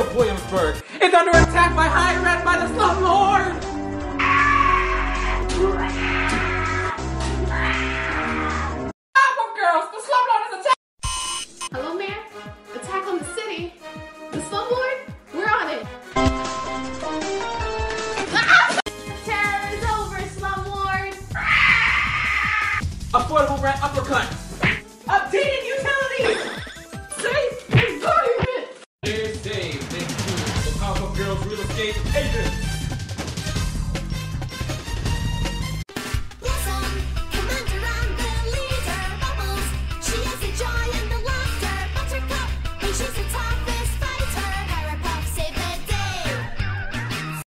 of Williamsburg is under attack by high rent by the slum lords! Powerpuff Girls, the slum lord is attacked! Hello, Mayor? Attack on the city? The slum lord? We're on it! Terror is over, slum lord! Affordable rent uppercut! Updated utilities! Safe environment! They're safe, thank you. The Powerpuff Girls real estate.